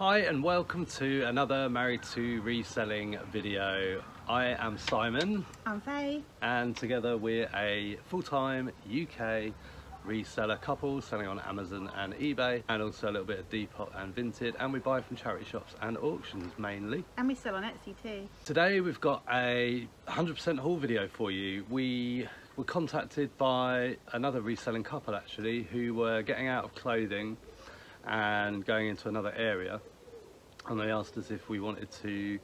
Hi and welcome to another Married2Reselling video. I am Simon. I'm Faye. And together we're a full-time UK reseller couple selling on Amazon and eBay and also a little bit of Depop and Vinted, and we buy from charity shops and auctions mainly. And we sell on Etsy too. Today we've got a 100% haul video for you. We were contacted by another reselling couple actually who were getting out of clothing and going into another area, and they asked us if we wanted to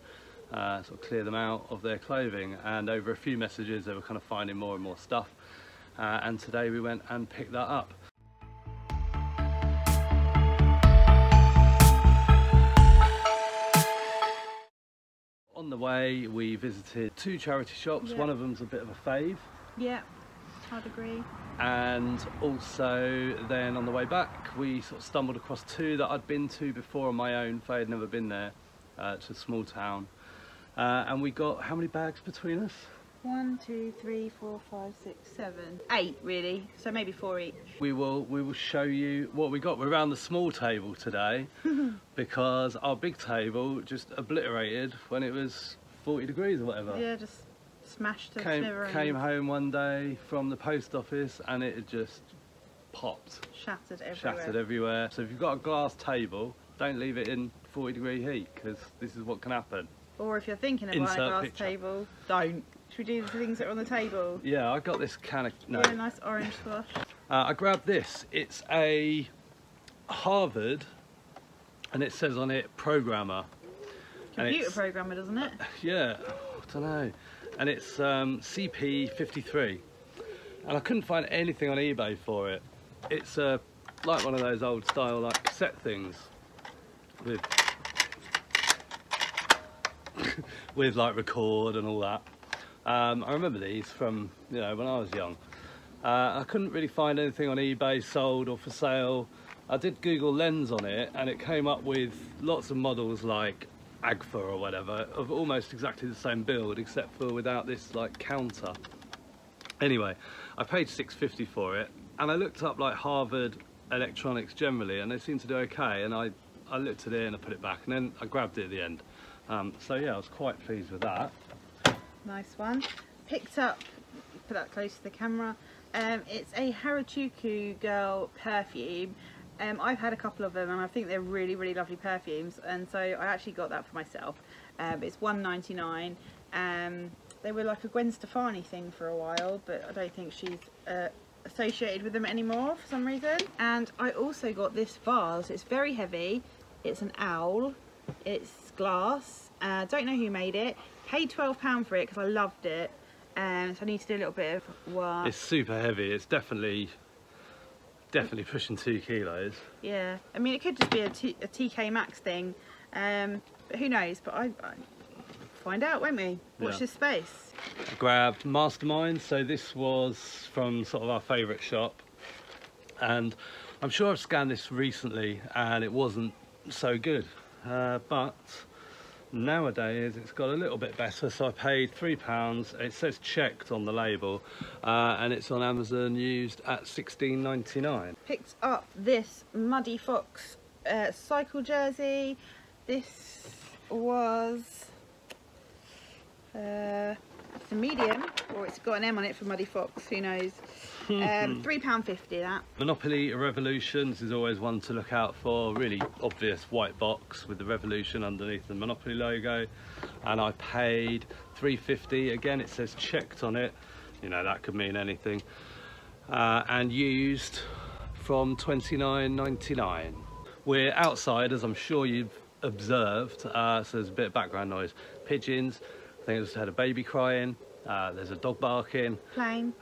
sort of clear them out of their clothing, and over a few messages they were kind of finding more and more stuff, and today we went and picked that up. On the way we visited two charity shops. One of them's a bit of a fave. I'd agree. And also then on the way back we sort of stumbled across two that I'd been to before on my own. Faye had never been there. It's a small town, and we got how many bags between us? 1, 2, 3, 4, 5, 6, 7, 8 really, so maybe 4 each. We will show you what we got. We're around the small table today because our big table just obliterated when it was 40 degrees or whatever. Yeah, just smashed it. Came home one day from the post office and it had just popped. Shattered everywhere. So if you've got a glass table, don't leave it in 40 degree heat because this is what can happen. Or if you're thinking about a glass table, don't. Should we do the things that are on the table? Yeah, I got this can of... No. Yeah, nice orange squash. I grabbed this. It's a Harvard and it says on it programmer. Computer programmer, doesn't it? Yeah, I don't know. And it's CP53, and I couldn't find anything on eBay for it. It's like one of those old style like cassette things with with like record and all that. I remember these from, you know, when I was young. I couldn't really find anything on eBay sold or for sale. I did Google Lens on it and it came up with lots of models like Agfa or whatever, of almost exactly the same build except for without this like counter. Anyway, I paid $6.50 for it, and I looked up like Harvard electronics generally and they seemed to do okay, and I looked at it and I put it back and then I grabbed it at the end. So yeah, I was quite pleased with that. Nice one. Picked up, put that close to the camera, it's a Harajuku girl perfume. I've had a couple of them and I think they're really, really lovely perfumes, and so I actually got that for myself. It's $1.99. They were like a Gwen Stefani thing for a while, but I don't think she's associated with them anymore for some reason. And I also got this vase. It's very heavy. It's an owl. It's glass. Don't know who made it. Paid £12 for it because I loved it. So I need to do a little bit of work. It's super heavy. It's definitely pushing 2 kilos. Yeah, I mean it could just be a TK Maxx thing, but who knows. But I find out, won't we? Watch this space. I grabbed Mastermind, so this was from sort of our favourite shop, and I'm sure I've scanned this recently and it wasn't so good, but nowadays it's got a little bit better, so I paid £3. It says checked on the label, and it's on Amazon used at $16.99. Picked up this Muddy Fox cycle jersey. This was it's a medium, or it's got an M on it for Muddy Fox, who knows. £3.50 that. Monopoly Revolutions is always one to look out for. Really obvious white box with the revolution underneath the Monopoly logo, and I paid £3.50. Again, it says checked on it. You know, that could mean anything. And used from $29.99. We're outside, as I'm sure you've observed, so there's a bit of background noise. Pigeons, I think I just had a baby crying. There's a dog barking. Plane.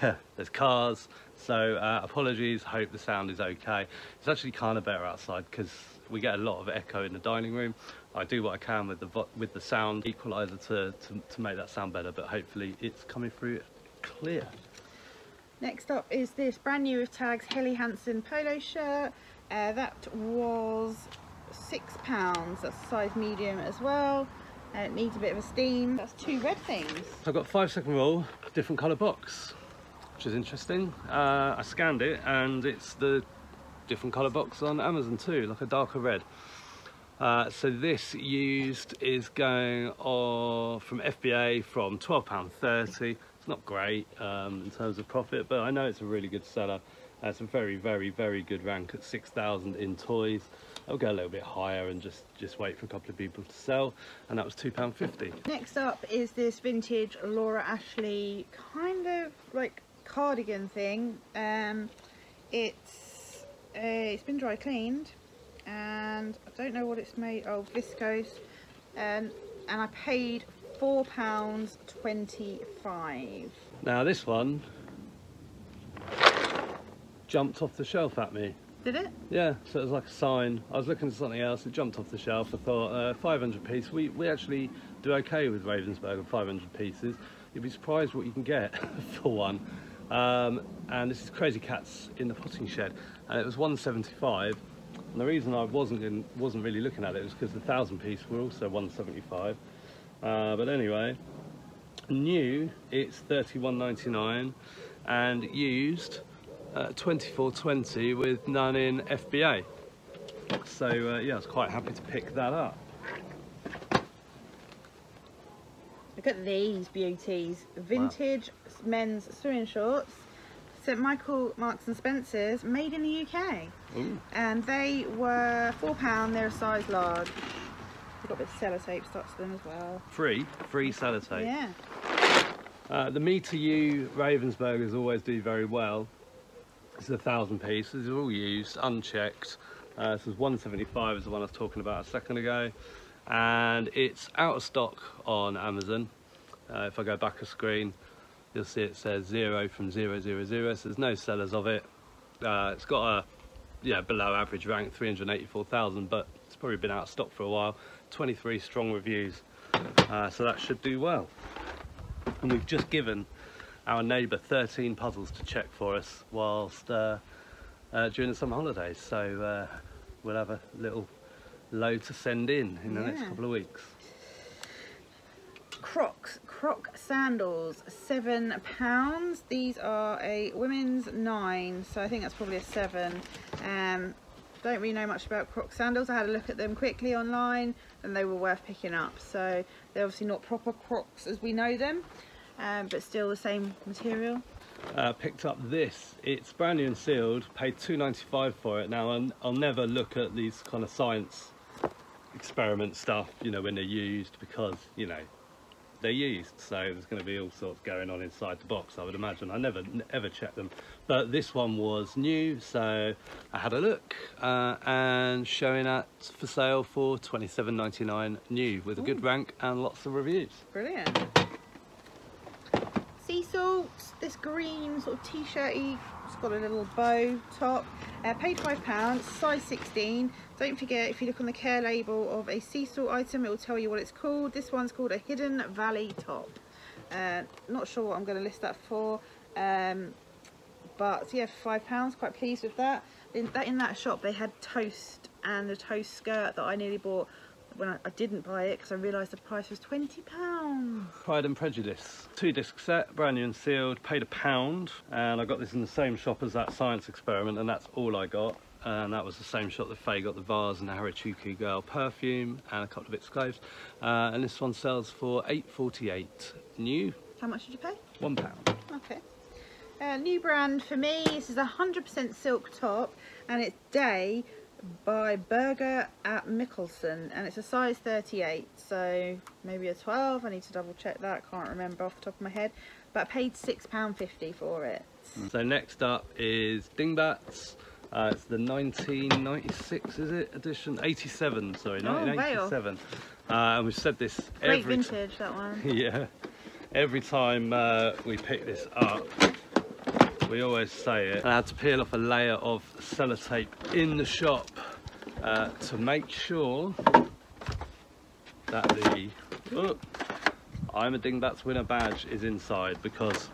Yeah, there's cars. So apologies, hope the sound is okay. It's actually kind of better outside because we get a lot of echo in the dining room. I do what I can with the sound equaliser to make that sound better, but hopefully it's coming through clear. Next up is this brand new with tags Helly Hansen polo shirt. That was £6. That's size medium as well. It needs a bit of a steam. That's 2 red things. So I've got 5 second roll, different colour box, which is interesting. I scanned it and it's the different colour box on Amazon too, like a darker red. So this used is going on from FBA from £12.30. It's not great in terms of profit, but I know it's a really good seller. It's a very, very, very good rank at 6,000 in toys. I'll go a little bit higher and just wait for a couple of people to sell, and that was £2.50. Next up is this vintage Laura Ashley kind of like cardigan thing. It's been dry cleaned and I don't know what it's made of, viscose, and I paid £4.25. Now this one jumped off the shelf at me. Did it? Yeah, so it was like a sign. I was looking at something else, it jumped off the shelf. I thought 500 piece, we actually do okay with Ravensburger, 500 pieces. You'd be surprised what you can get for one. And this is Crazy Cats in the Potting Shed, and it was £175. And the reason I wasn't really looking at it was because the 1,000 piece were also £175. But anyway, new it's £31.99, and used 24.20 with none in FBA. So yeah, I was quite happy to pick that up. Look at these beauties. Vintage men's swimming shorts, St Michael, Marks and Spencer's, made in the UK. Ooh. And they were £4, they're a size large. They've got a bit of sellotape stuck to them as well. Free sellotape. Yeah. The Me To You Ravensburgers always do very well. This is 1,000 pieces, they're all used, unchecked. This was £175 is the one I was talking about a second ago. And it's out of stock on Amazon. If I go back a screen, you'll see it says 0 from 000, so there's no sellers of it. It's got a below average rank, 384,000, but it's probably been out of stock for a while. 23 strong reviews, so that should do well. And we've just given our neighbour 13 puzzles to check for us whilst during the summer holidays, so we'll have a little load to send in the next couple of weeks. Croc sandals, £7. These are a women's 9, so I think that's probably a 7. Don't really know much about Croc sandals. I had a look at them quickly online and they were worth picking up. So they're obviously not proper Crocs as we know them, but still the same material. Picked up this, it's brand new and sealed, paid £2.95 for it. Now I'll never look at these kind of science experiment stuff, you know, when they're used, because you know they're used, so there's going to be all sorts going on inside the box, I would imagine. I never ever check them, but this one was new, so I had a look, and showing at for sale for £27.99 new with a good rank and lots of reviews. Brilliant. Sea salts, this green sort of t-shirty, it's got a little bow top, paid £5, size 16. Don't forget, if you look on the care label of a sea salt item, it will tell you what it's called. This one's called a Hidden Valley top. Not sure what I'm going to list that for, but yeah, £5, quite pleased with that. In that shop they had Toast, and the Toast skirt that I nearly bought when I didn't buy it because I realised the price was £20. Pride and Prejudice, 2-disc set, brand new and sealed, paid £1, and I got this in the same shop as that science experiment, and that's all I got. And that was the same shop that Faye got the vase and the Harajuku Girl perfume and a couple of its clothes. And this one sells for £8.48 new. How much did you pay? £1. Okay. New brand for me. This is a 100% silk top, and it's Day by Burger at Mickelson, and it's a size 38, so maybe a 12. I need to double check that, I can't remember off the top of my head, but I paid £6.50 for it. So next up is Dingbats. It's the 1996, is it, edition? 87, sorry, 1987. And we've said this every... Great vintage, that one. Yeah, every time we pick this up, we always say it. I had to peel off a layer of sellotape in the shop to make sure that the I'm a Dingbats winner badge is inside, because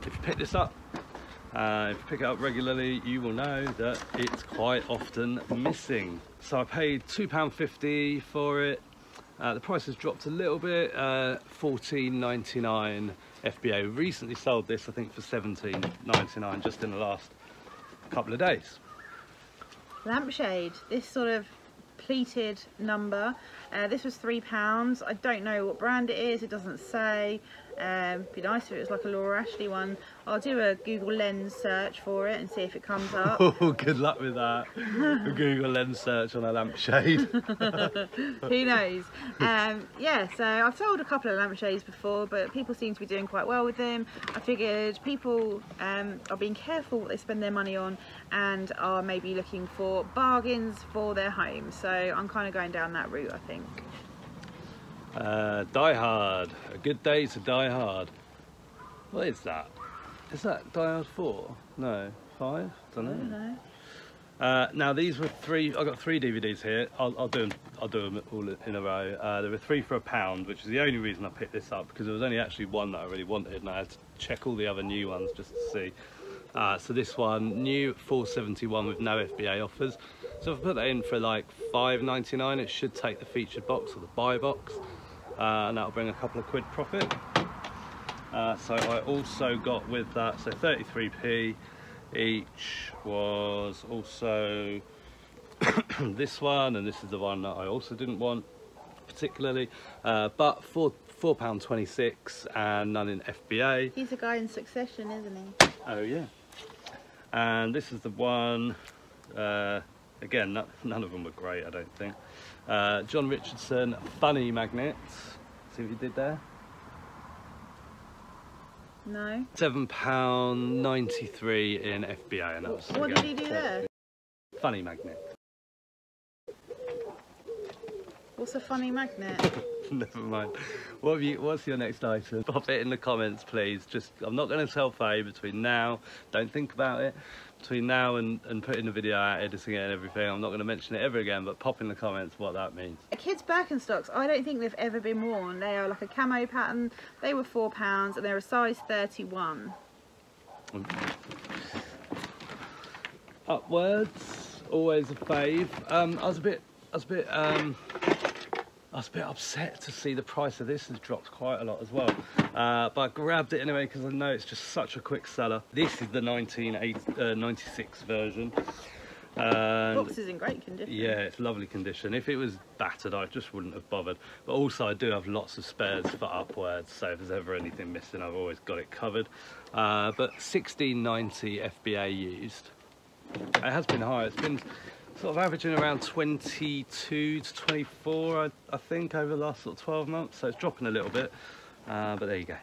if you pick this up, if you pick it up regularly, you will know that it's quite often missing. So I paid £2.50 for it. The price has dropped a little bit, £14.99 FBA. Recently sold this, I think, for £17.99 just in the last couple of days. Lampshade, this sort of pleated number. This was £3. I don't know what brand it is, it doesn't say. Be nice if it was like a Laura Ashley one. I'll do a Google Lens search for it and see if it comes up. Oh, good luck with that. A Google Lens search on a lampshade. Who knows? Yeah, so I've sold a couple of lampshades before, but people seem to be doing quite well with them. I figured people are being careful what they spend their money on and are maybe looking for bargains for their home. So I'm kind of going down that route, I think. Die Hard, a good day to die hard. What is that? Is that Die Hard 4? No, 5? Don't know. Now these were three. I got three DVDs here. I'll do them all in a row. There were three for £1, which is the only reason I picked this up, because there was only actually one that I really wanted, and I had to check all the other new ones just to see. So this one, new, £4.71 with no FBA offers. So if I put that in for like £5.99, it should take the featured box or the buy box. And that'll bring a couple of quid profit. So I also got with that, so 33p each was also this one, and this is the one that I also didn't want particularly, but for £4.26 and none in FBA. He's a guy in Succession, isn't he? Oh yeah. And this is the one, again, none of them were great, I don't think. John Richardson, Funny Magnets. See what you did there? No. £7.93 in FBA. And what did he do there? Funny magnet. What's a funny magnet? Never mind. What's your next item? Pop it in the comments, please. Just, I'm not going to tell Faye between now. Don't think about it. Between now and putting the video out, editing it and everything, I'm not going to mention it ever again, but pop in the comments what that means. Kids Birkenstocks, I don't think they've ever been worn. They are like a camo pattern. They were £4 and they're a size 31. Upwards, always a fave. I was a bit upset to see the price of this has dropped quite a lot as well, but I grabbed it anyway because I know it's just such a quick seller. This is the 1996 version. The box is in great condition. Yeah, it's lovely condition. If it was battered, I just wouldn't have bothered. But also, I do have lots of spares for Upwards, so if there's ever anything missing, I've always got it covered. But £16.90 FBA used. It has been higher. It's been sort of averaging around 22 to 24, I think, over the last sort of 12 months. So it's dropping a little bit, but there you go. I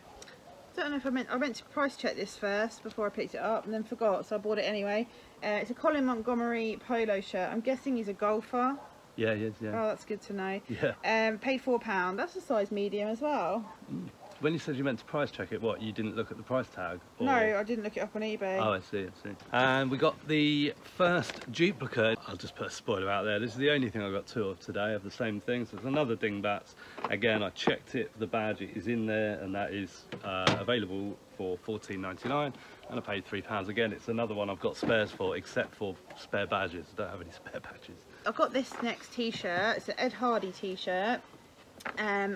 don't know if I meant to price check this first before I picked it up and then forgot, so I bought it anyway. It's a Colin Montgomery polo shirt. I'm guessing he's a golfer. Yeah, he is, yeah. Oh, that's good to know. Yeah. Paid £4. That's a size medium as well. Mm. When you said you meant to price check it, what, you didn't look at the price tag? Or... No, I didn't look it up on eBay. Oh, I see, I see. And we got the first duplicate. I'll just put a spoiler out there. This is the only thing I got two of today, of the same thing. So it's another Dingbats. Again, I checked it, the badge is in there, and that is available for £14.99. And I paid £3. Again, it's another one I've got spares for, except for spare badges. I don't have any spare badges. I've got this next T-shirt. It's an Ed Hardy T-shirt.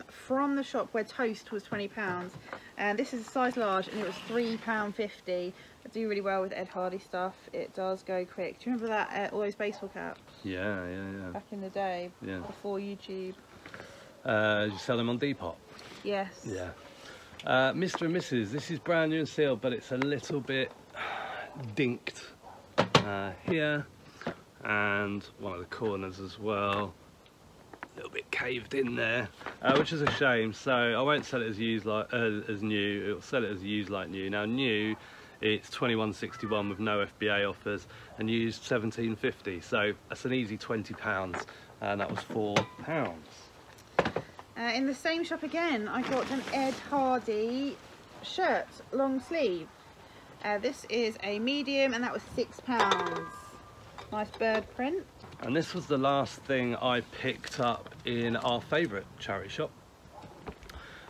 From the shop where Toast was £20, and this is a size large and it was £3.50. I do really well with Ed Hardy stuff, it does go quick. Do you remember that, all those baseball caps? Yeah, yeah, yeah. Back in the day, yeah. Before YouTube. You sell them on Depop? Yes. Yeah. Mr and Mrs, this is brand new and sealed, but it's a little bit dinked here, and one of the corners as well. A little bit caved in there, which is a shame. So I won't sell it as used like as new. It'll sell it as used like new. Now new, it's £21.61 with no FBA offers, and used £17.50. So that's an easy £20, and that was £4. In the same shop again, I got an Ed Hardy shirt, long sleeve. This is a medium, and that was £6. Nice bird print. And this was the last thing I picked up in our favourite charity shop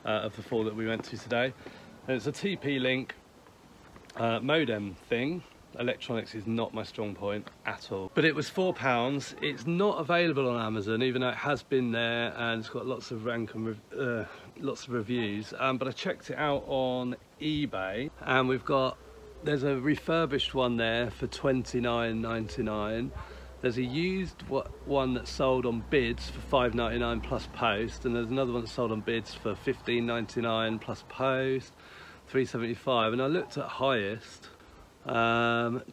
of the four that we went to today. And it's a TP Link modem thing. Electronics is not my strong point at all. But it was £4. It's not available on Amazon, even though it has been there and it's got lots of rank and lots of reviews. But I checked it out on eBay, and we've got, there's a refurbished one there for £29.99. There's a used one that's sold on bids for $5.99 plus post, and there's another one that's sold on bids for $15.99 plus post, $3.75. And I looked at highest, and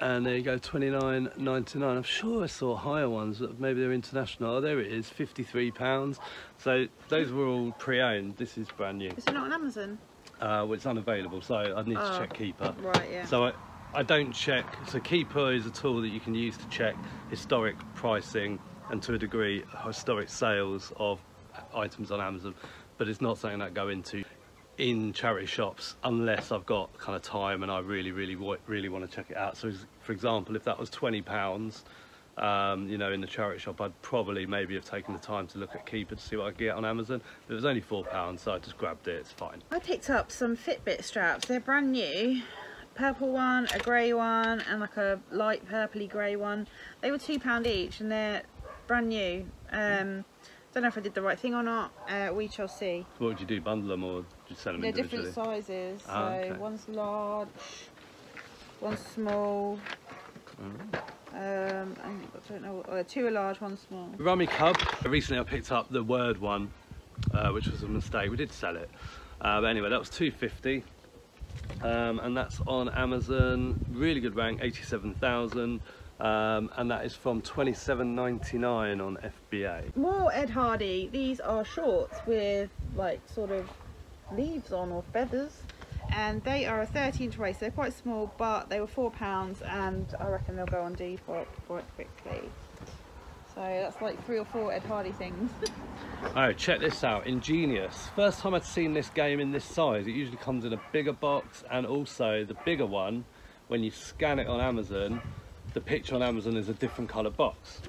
there you go, $29.99. I'm sure I saw higher ones, but maybe they're international. Oh, there it is, £53. So those were all pre-owned. This is brand new. Is it not on Amazon? Well, it's unavailable, so I need to check Keeper. Right, yeah. So I don't check. So Keeper is a tool that you can use to check historic pricing and, to a degree, historic sales of items on Amazon, but it's not something that I go into in charity shops unless I've got kind of time and I really want to check it out. So, for example, if that was £20, you know, in the charity shop, I'd probably maybe have taken the time to look at Keeper to see what I could get on Amazon. But it was only £4, so I just grabbed it. It's fine. I picked up some Fitbit straps. They're brand new. Purple one, a grey one, and like a light purpley grey one. They were £2 each, and they're brand new. Don't know if I did the right thing or not. We shall see. What would you do? Bundle them or just sell them individually? They're different sizes. So okay. One's large, one's small. I don't know. Two are large, one small. Rummy Cub. Recently, I picked up the word one, which was a mistake. We did sell it, but anyway, that was £2.50. And that's on Amazon, really good rank, 87,000, and that is from $27.99 on FBA. More Ed Hardy. These are shorts with like sort of leaves on or feathers, and they are a 13-inch waist. They're quite small, but they were £4, and I reckon they'll go on Depop quite quickly. So that's like 3 or 4 Ed Hardy things. Oh, check this out, Ingenious. First time I'd seen this game in this size. It usually comes in a bigger box, and also the bigger one, when you scan it on Amazon, the picture on Amazon is a different colour box.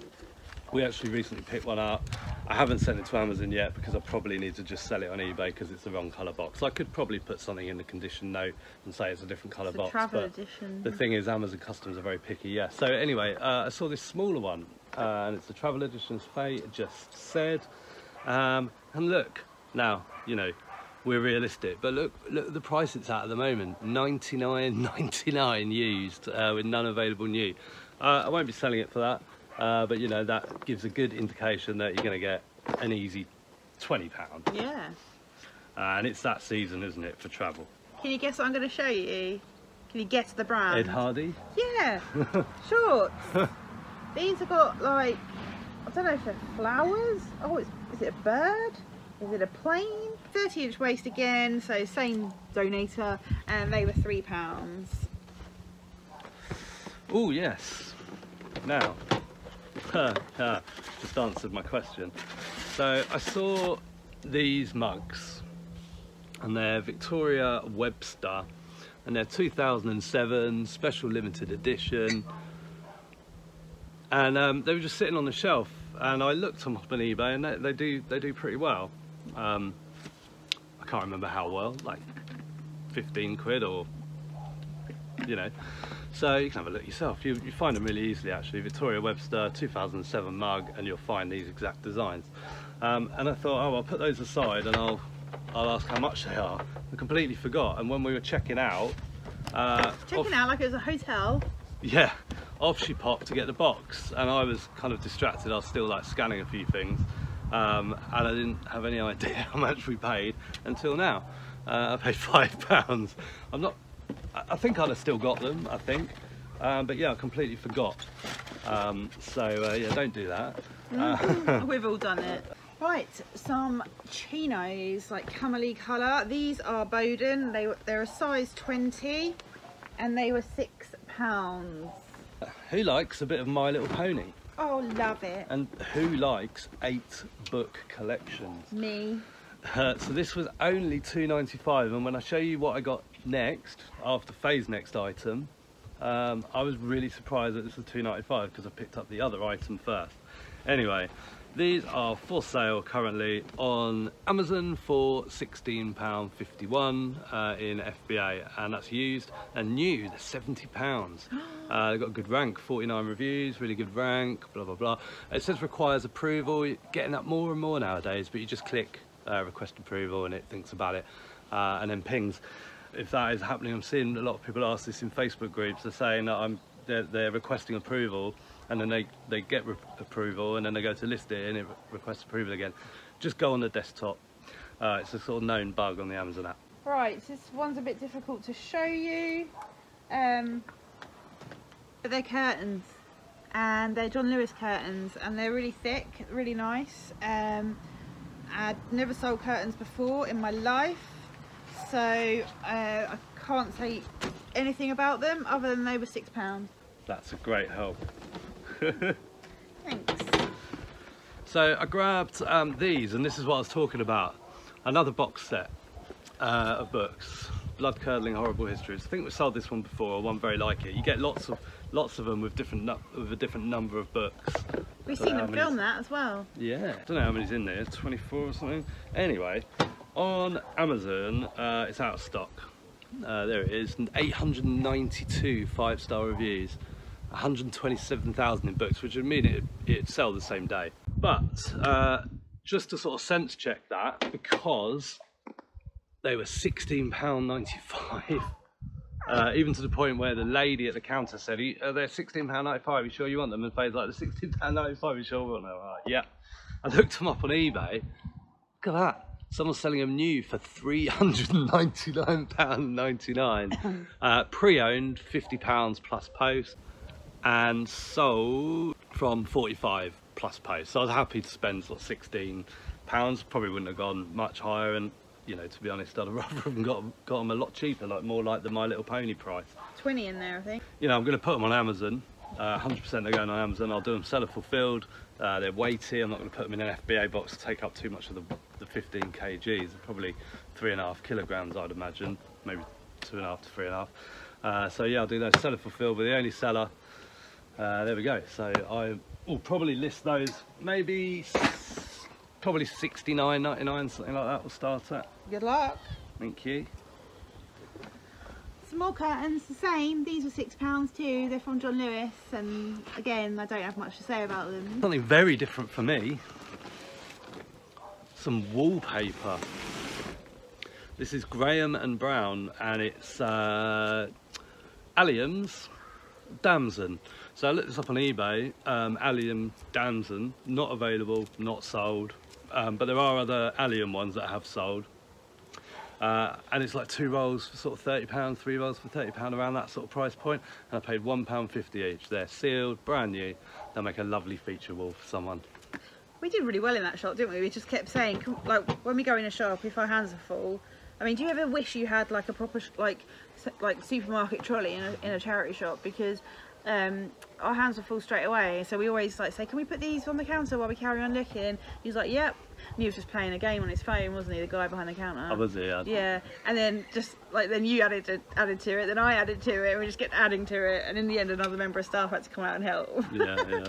We actually recently picked one up. I haven't sent it to Amazon yet because I probably need to just sell it on eBay because it's the wrong colour box. I could probably put something in the condition note and say it's a different colour box. Travel edition. The thing is, Amazon customers are very picky, yeah. So anyway, I saw this smaller one, and it's the travel edition, as Faye just said. And look, now, you know, we're realistic, but look at the price it's at the moment. $99.99 used, with none available new. I won't be selling it for that, but you know, that gives a good indication that you're going to get an easy £20. Yeah. And it's that season, isn't it, for travel. Can you guess what I'm going to show you? Can you guess the brand? Ed Hardy? Yeah. Shorts. These have got like, I don't know if they're flowers. Oh, is it a bird? Is it a plane? 30-inch waist again, so same donator, and they were £3. Oh, yes. Now, just answered my question. So I saw these mugs, and they're Victoria Webster, and they're 2007 special limited edition. And they were just sitting on the shelf, and I looked them up on eBay, and they do pretty well. I can't remember how well, like 15 quid or, you know. So you can have a look yourself. You find them really easily, actually. Victoria Webster, 2007 mug, and you'll find these exact designs. And I thought, oh, I'll put those aside and I'll ask how much they are. I completely forgot. And when we were checking out, checking out like it was a hotel. Yeah. Off she popped to get the box, and I was kind of distracted. I was still like scanning a few things, and I didn't have any idea how much we paid until now. I paid £5. I think I'd have still got them, I think, but yeah, I completely forgot. Yeah, don't do that. We've all done it. Right, some chinos, like camely colour. These are Bowden. They're a size 20, and they were £6. Who likes a bit of My Little Pony? Oh, love it. And who likes 8 book collections? Me. So this was only £2.95, and when I show you what I got next, after Faye's next item, I was really surprised that this was £2.95 because I picked up the other item first. Anyway, these are for sale currently on Amazon for £16.51 in FBA, and that's used, and new, they're £70. They've got a good rank, 49 reviews, really good rank, blah, blah, blah. It says requires approval. You're getting that more and more nowadays, but you just click request approval and it thinks about it, and then pings. If that is happening, I'm seeing a lot of people ask this in Facebook groups. They're saying that they're requesting approval, and then they get approval, and then they go to list it and it requests approval again. Just go on the desktop. It's a sort of known bug on the Amazon app. Right, this one's a bit difficult to show you, but they're curtains, and they're John Lewis curtains, and they're really thick, really nice. I'd never sold curtains before in my life, so I can't say anything about them other than they were £6. That's a great help. Thanks. So I grabbed these, and this is what I was talking about. Another box set of books, blood-curdling horrible histories. I think we sold this one before, or one very like it. You get lots of them with a different number of books. We've seen them film that as well. Yeah, I don't know how many's in there, 24 or something. Anyway, on Amazon, it's out of stock. There it is, 892 5-star reviews, 127,000 in books, which would mean it'd sell the same day. But just to sort of sense check that, because they were £16.95, even to the point where the lady at the counter said, "Are they £16.95? Are you sure you want them?" And Faye's like, "The £16.95, you sure we want them?" I'm like, "Yeah." I looked them up on eBay. Look at that. Someone's selling them new for £399.99, pre-owned, £50 plus post, and sold from £45 plus post. So I was happy to spend sort of £16. Probably wouldn't have gone much higher, and you know, to be honest, I'd rather have got them a lot cheaper, like more like the My Little Pony price. 20 in there, I think. You know, I'm going to put them on Amazon. 100% they're going on Amazon. I'll do them seller fulfilled. They're weighty. I'm not going to put them in an FBA box to take up too much of the 15 kgs. They're probably 3.5 kilograms, I'd imagine, maybe 2.5 to 3.5. So yeah, I'll do those seller fulfilled. But the only seller. There we go. So I will probably list those probably £69.99, something like that. We'll start at. Good luck. Thank you. Small curtains, the same. These were £6 too. They're from John Lewis, and again, I don't have much to say about them. Something very different for me. Some wallpaper. This is Graham and Brown, and it's Allium's Damson. So I looked this up on eBay. Allium Damson, not available, not sold. But there are other Allium ones that have sold. And it's like 2 rolls for sort of £30, 3 rolls for £30, around that sort of price point. And I paid £1.50 each. They're sealed, brand new. They'll make a lovely feature wall for someone. We did really well in that shop, didn't we? We just kept saying, like, when we go in a shop, if our hands are full. I mean, do you ever wish you had like a proper like supermarket trolley in a charity shop? Because our hands were full straight away, so we always like say, "Can we put these on the counter while we carry on looking?" He was like, "Yep." And he was just playing a game on his phone, wasn't he? The guy behind the counter. Oh, was he? Yeah. And then just like then you added to it, then I added to it, and we just kept adding to it, and in the end, another member of staff had to come out and help. Yeah.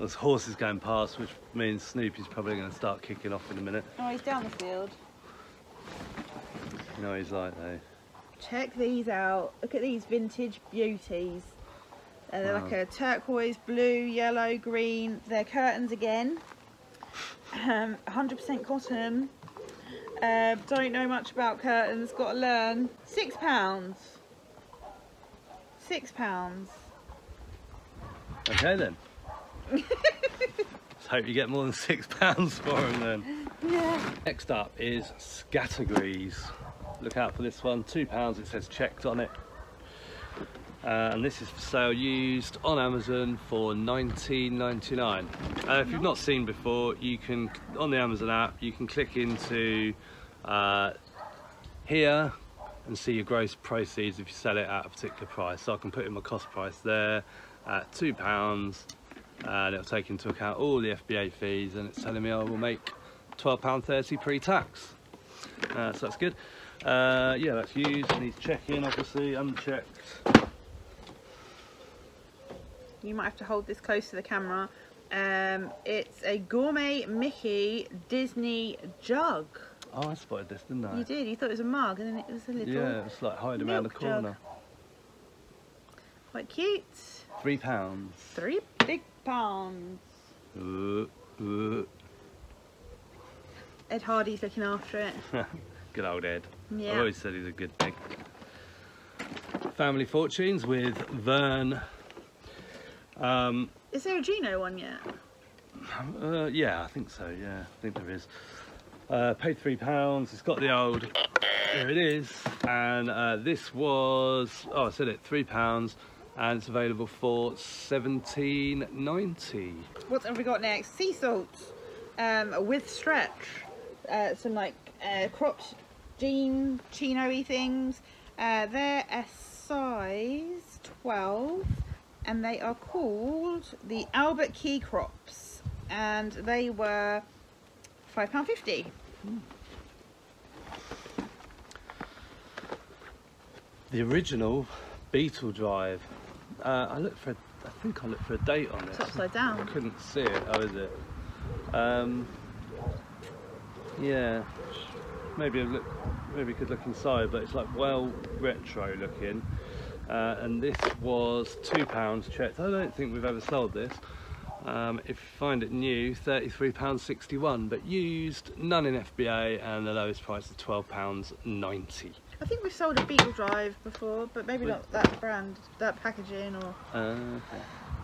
There's horses going past, which means Snoopy's probably going to start kicking off in a minute. Oh, he's down the field. You know what he's like though. Check these out. Look at these vintage beauties. They're like a turquoise, blue, yellow, green. They're curtains again. 100% cotton. Don't know much about curtains, got to learn. £6. Okay then. Let's hope you get more than £6 for them then. Yeah. Next up is Scattergrees. Look out for this one, £2, it says checked on it. And this is for sale used on Amazon for £19.99. If you've not seen before, you can, on the Amazon app, you can click into here and see your gross proceeds if you sell it at a particular price. So I can put in my cost price there at £2, and it'll take into account all the FBA fees, and it's telling me I will make £12.30 pre-tax. So that's good. Yeah, that's used, needs checking obviously, unchecked. You might have to hold this close to the camera. It's a gourmet Mickey Disney jug. Oh, I spotted this, didn't I? You did, you thought it was a mug, and then it was a little Yeah, it's like hide around the corner. Jug. Quite cute. £3. £3 big pounds. Ed Hardy's looking after it. Good old Ed. Yeah. I've always said he's a good pig. Family Fortunes with Vern. Is there a Gino one yet? Yeah, I think so, yeah. I think there is. Paid £3. It's got the old... Here it is. And this was... Oh, I said it. £3. And it's available for £17.90. What have we got next? Sea salts with stretch. Some like cropped jean chino-y things. They're a size 12. And they are called the Albert Key Crops, and they were £5.50. The original Beetle Drive. I looked for, I think I looked for a date on it. It's upside down. I couldn't see it. Oh, is it? Yeah. Maybe maybe could look inside, but it's like well retro looking. And this was £2 checked. I don't think we've ever sold this. If you find it new, £33.61, but used, none in FBA, and the lowest price is £12.90. I think we've sold a Beetle Drive before, but maybe not that brand, that packaging, or...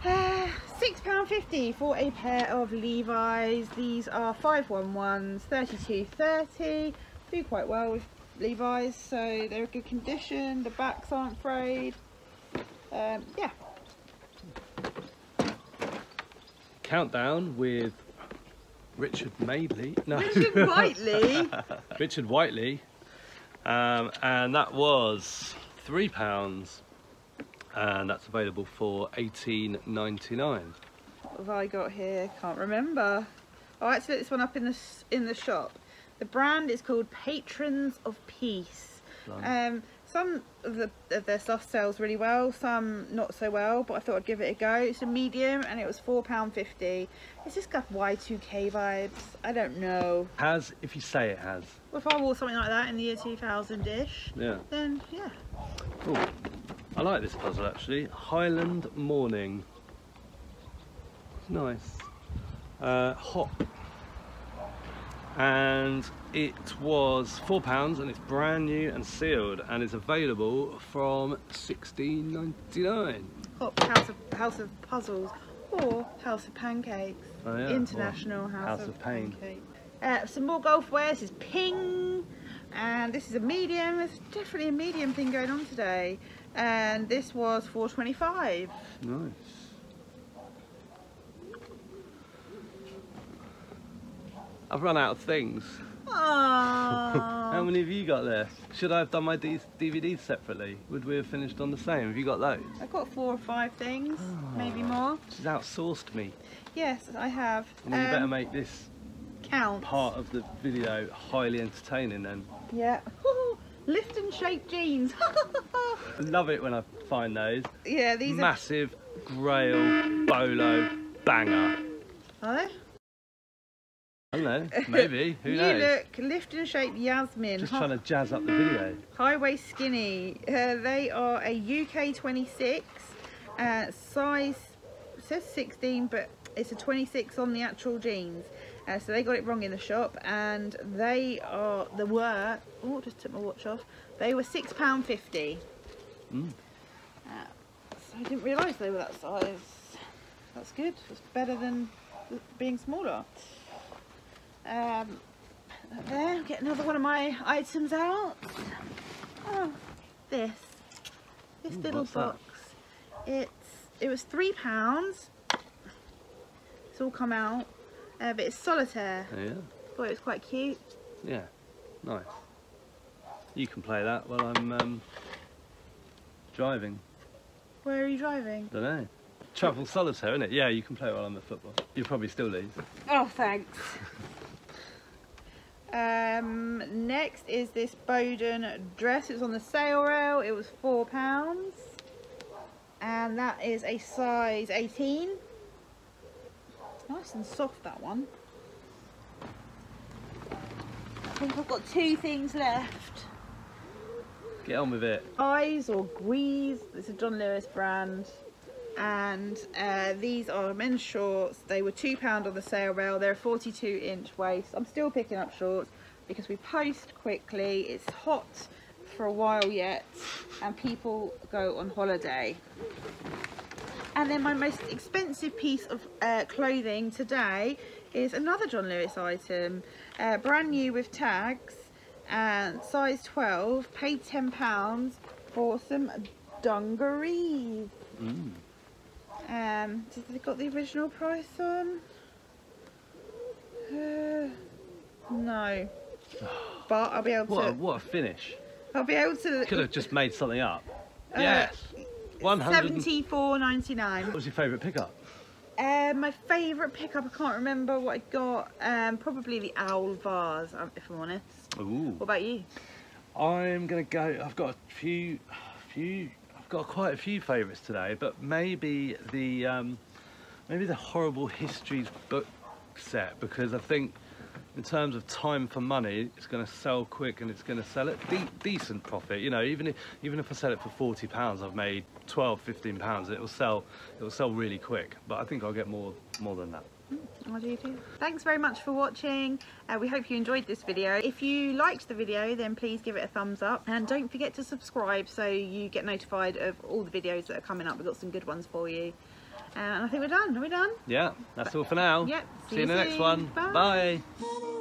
£6.50 for a pair of Levi's. These are 511s, 32.30, do quite well with Levi's, so they're in good condition, the backs aren't frayed. Yeah. Countdown with Richard Madeley. No. Richard Whiteley. Richard Whiteley. And that was £3. And that's available for £18.99. What have I got here? Can't remember. Oh, I had to look this one up in the shop. The brand is called Patrons of Peace. Some of their stuff sells really well, some not so well, but I thought I'd give it a go. It's a medium and it was £4.50. It's just got Y2K vibes. I don't know. Has, if you say it has. Well, if I wore something like that in the year 2000-ish, yeah. Then yeah. Ooh, I like this puzzle actually. Highland Morning. It's nice. HOP. And it was £4 and it's brand new and sealed and is available from £16.99. House of Puzzles or House of Pancakes. Oh, yeah. International House of Pancakes. Some more golf wear. This is Ping and this is a medium. There's definitely a medium thing going on today. And this was £4.25. Nice. I've run out of things. How many have you got there? Should I have done my DVDs separately? Would we have finished on the same? Have you got those? I've got 4 or 5 things, maybe more. She's outsourced me. Yes, I have. And you better make this count. Part of the video highly entertaining then. Yeah. Lift and shake jeans. I love it when I find those. Yeah, these massive are... Grail Bolo banger. Are they? I don't know, maybe, who knows? New look, lift and shape Yasmin. Just trying to jazz up the video. Highway skinny, they are a UK 26, size, it says 16, but it's a 26 on the actual jeans. So they got it wrong in the shop and they were, oh, just took my watch off. They were £6.50. So I didn't realise they were that size. That's good, it's better than being smaller. There, get another one of my items out. Oh, this ooh, little box. It was £3. It's all come out, but it's Solitaire. Oh, yeah. Thought it was quite cute. Yeah, nice. You can play that while I'm driving. Where are you driving? Don't know. Travel Solitaire, isn't it? Yeah, you can play it while I'm at football. You'll probably still lose. Oh, thanks. Next is this Bowden dress. It was on the sale rail. It was £4 and that is a size 18. Nice and soft, that one. I think I've got 2 things left. Get on with it. Eyes or Guise. It's a John Lewis brand and these are men's shorts. They were £2 on the sale rail. They're a 42-inch waist. I'm still picking up shorts because we post quickly. It's hot for a while yet and people go on holiday. And then my most expensive piece of clothing today is another John Lewis item, brand new with tags, and size 12, paid £10 for some dungarees. Mm. Has it got the original price on? No. But I'll be able to... What a finish. I'll be able to... Could have just made something up. Yes. $74.99. What was your favourite pickup? My favourite pickup, I can't remember what I got. Probably the owl vase, if I'm honest. Ooh. What about you? I'm going to go... I've got a few... I've got quite a few favourites today, but maybe the Horrible Histories book set, because I think in terms of time for money, it's going to sell quick and it's going to sell at decent profit. You know, even if I sell it for £40, I've made £12, £15. It will sell really quick. But I think I'll get more than that. What do you do? Thanks very much for watching. We hope you enjoyed this video. If you liked the video, then please give it a thumbs up, and don't forget to subscribe so you get notified of all the videos that are coming up. We've got some good ones for you, and I think we're done. Are we done? Yeah, that's all for now. Yep. See you in the next one. Bye. Bye.